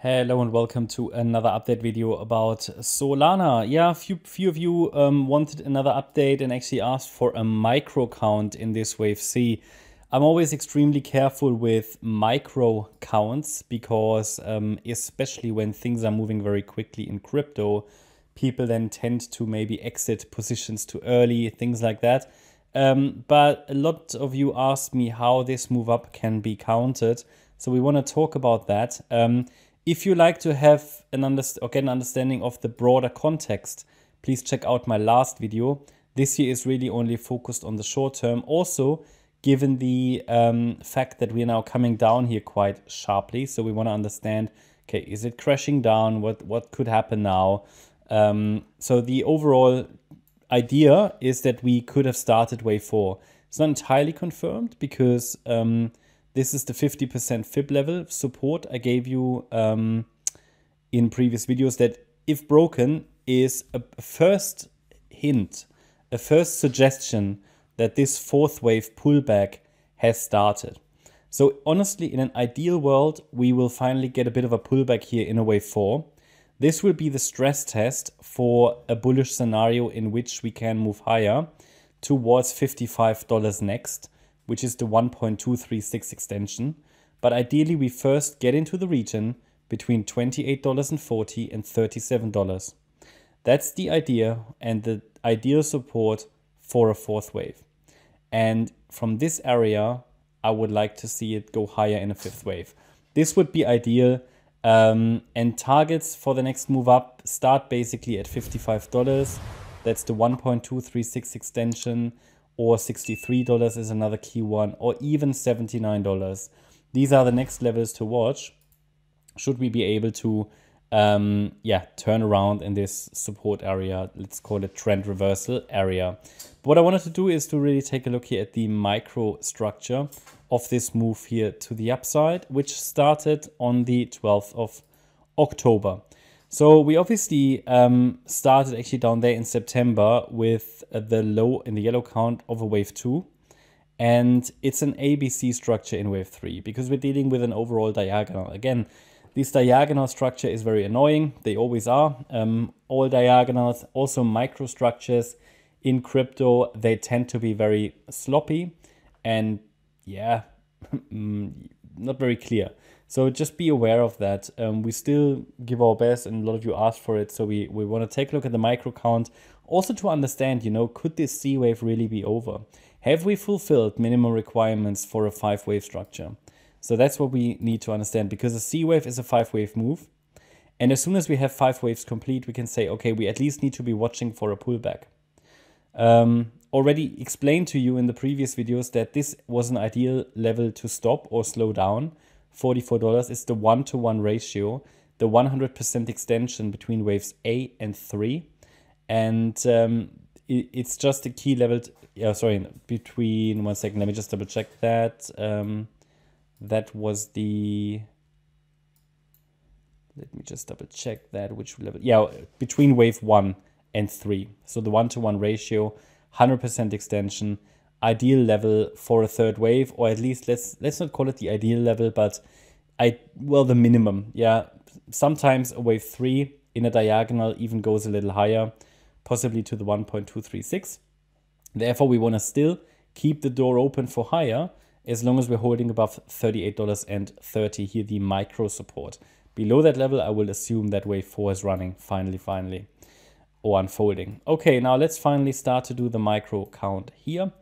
Hello and welcome to another update video about Solana. Yeah, few of you wanted another update and actually asked for a micro count in this wave C. I'm always extremely careful with micro counts because especially when things are moving very quickly in crypto, people then tend to maybe exit positions too early, things like that. But a lot of you asked me how this move up can be counted. So we want to talk about that. If you like to have an understanding of the broader context, please check out my last video. This year is really only focused on the short term. Also, given the fact that we are now coming down here quite sharply, so we want to understand, okay, is it crashing down? What could happen now? So the overall idea is that we could have started wave 4. It's not entirely confirmed because this is the 50% fib level support I gave you in previous videos that, if broken, is a first hint, a first suggestion that this fourth wave pullback has started. So honestly, in an ideal world, we will finally get a bit of a pullback here in a wave 4. This will be the stress test for a bullish scenario in which we can move higher towards $55 next, which is the 1.236 extension. But ideally, we first get into the region between $28.40 and $37. That's the idea and the ideal support for a fourth wave. And from this area, I would like to see it go higher in a fifth wave. This would be ideal. And targets for the next move up start basically at $55. That's the 1.236 extension. Or $63 is another key one, or even $79. These are the next levels to watch, should we be able to turn around in this support area. Let's call it trend reversal area. But what I wanted to do is to really take a look here at the micro structure of this move here to the upside, which started on the 12th of October. So we obviously started actually down there in September with the low in the yellow count of a wave 2. And it's an ABC structure in wave 3 because we're dealing with an overall diagonal. Again, this diagonal structure is very annoying. They always are. All diagonals, also microstructures in crypto, they tend to be very sloppy and, yeah, not very clear. So just be aware of that. We still give our best and a lot of you asked for it. So we want to take a look at the micro count also to understand, you know, could this C wave really be over? Have we fulfilled minimum requirements for a 5-wave structure? So that's what we need to understand because a C wave is a 5-wave move. And as soon as we have 5 waves complete, we can say, okay, we at least need to be watching for a pullback. Already explained to you in the previous videos that this was an ideal level to stop or slow down. $44 is the 1-to-1 ratio, the 100% extension between waves A and 3. And it's just a key level, between, one second, let me just double check that. That was the, let me just double check that, which level, yeah, between wave 1 and 3. So the 1-to-1 ratio, 100% extension. Ideal level for a third wave, or at least let's not call it the ideal level, but the minimum. Yeah, sometimes a wave 3 in a diagonal even goes a little higher, possibly to the 1.236. Therefore, we want to still keep the door open for higher as long as we're holding above $38.30 here, the micro support. Below that level, I will assume that wave 4 is running finally or unfolding. Okay, now let's finally start to do the micro count here.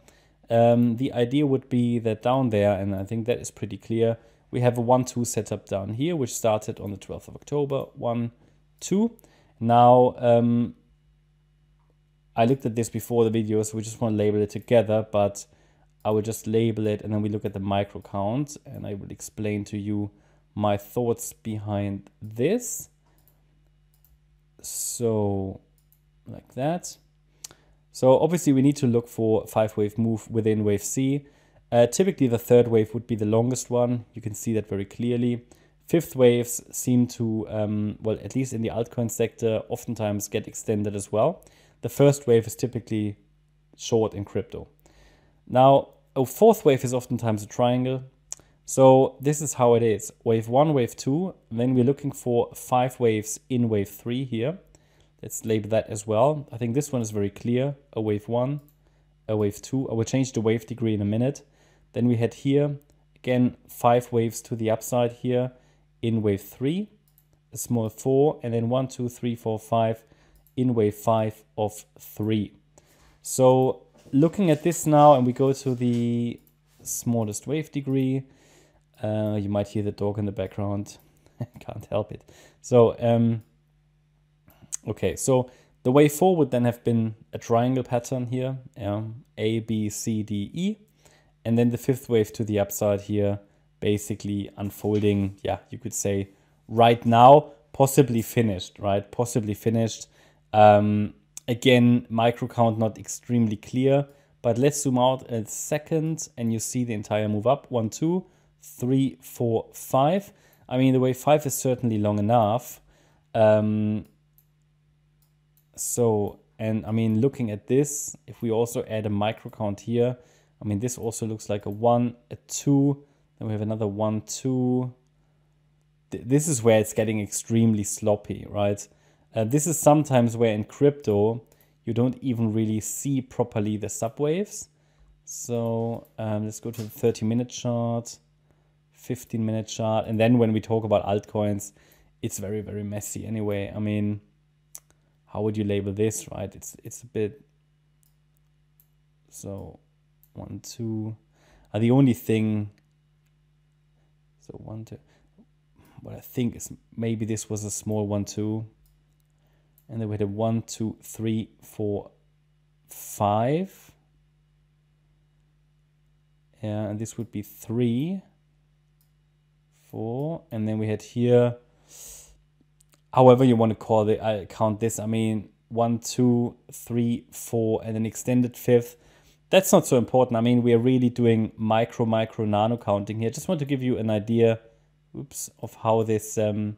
The idea would be that down there, and I think that is pretty clear, we have a 1-2 setup down here, which started on the 12th of October, 1-2. Now, I looked at this before the video, so we just want to label it together, but I will just label it, and then we look at the micro count, and I will explain to you my thoughts behind this. So, like that. So obviously we need to look for 5-wave move within wave C. Typically the third wave would be the longest one. You can see that very clearly. Fifth waves seem to, at least in the altcoin sector, oftentimes get extended as well. The first wave is typically short in crypto. Now, a fourth wave is oftentimes a triangle. So this is how it is. Wave 1, wave 2, then we're looking for 5 waves in wave 3 here. Let's label that as well. I think this one is very clear. A wave 1, a wave 2. I will change the wave degree in a minute. Then we had here, again, 5 waves to the upside here in wave 3, a small 4, and then 1, 2, 3, 4, 5 in wave 5 of 3. So looking at this now, and we go to the smallest wave degree. You might hear the dog in the background. Can't help it. So, okay, so the wave 4 would then have been a triangle pattern here, A, B, C, D, E. And then the 5th wave to the upside here, basically unfolding, yeah, you could say right now, possibly finished, right? Possibly finished. Again, micro count not extremely clear, but let's zoom out a second and you see the entire move up. 1, 2, 3, 4, 5. I mean, the wave 5 is certainly long enough. So, and I mean, looking at this, if we also add a micro count here, I mean, this also looks like a 1, a 2, then we have another 1, 2. This is where it's getting extremely sloppy, right? This is sometimes where in crypto, you don't even really see properly the subwaves. So let's go to the 30-minute chart, 15-minute chart. And then when we talk about altcoins, it's very, very messy anyway. I mean, how would you label this, right? It's a bit... So... 1, 2 are the only thing. So 1, 2. What I think is maybe this was a small 1, 2, and then we had a 1, 2, 3, 4, 5. Yeah, and this would be 3, 4, and then we had here. However you want to call it, I count this. I mean 1, 2, 3, 4, and an extended 5th. That's not so important. I mean, we are really doing micro, nano counting here. Just want to give you an idea, oops, of how this move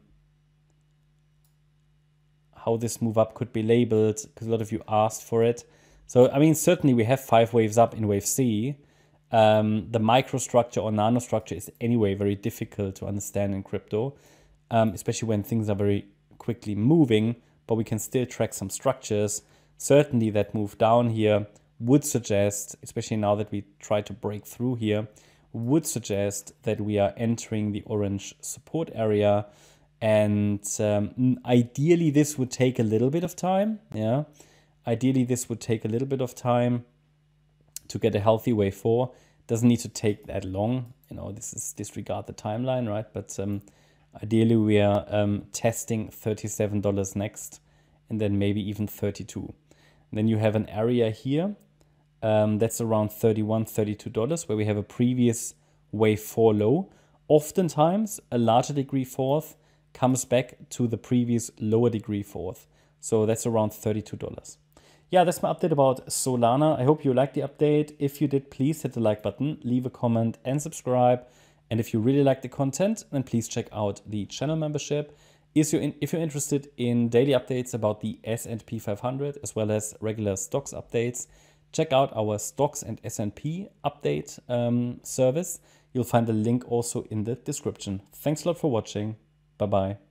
up could be labeled, because a lot of you asked for it. So, I mean, certainly we have 5 waves up in wave C. The microstructure or nanostructure is anyway very difficult to understand in crypto, especially when things are very quickly moving, but we can still track some structures. Certainly that move down here would suggest, especially now that we try to break through here, would suggest that we are entering the orange support area. And ideally this would take a little bit of time. Yeah, ideally this would take a little bit of time to get a healthy wave 4. Doesn't need to take that long. You know, this is disregard the timeline, right? But ideally we are testing $37 next, and then maybe even 32. And then you have an area here that's around $31, $32, where we have a previous wave 4 low. Oftentimes, a larger degree 4th comes back to the previous lower degree 4th. So that's around $32. Yeah, that's my update about Solana. I hope you liked the update. If you did, please hit the like button, leave a comment and subscribe. And if you really like the content, then please check out the channel membership. If you're interested in daily updates about the S&P 500 as well as regular stocks updates, check out our stocks and S&P update service. You'll find the link also in the description. Thanks a lot for watching. Bye-bye.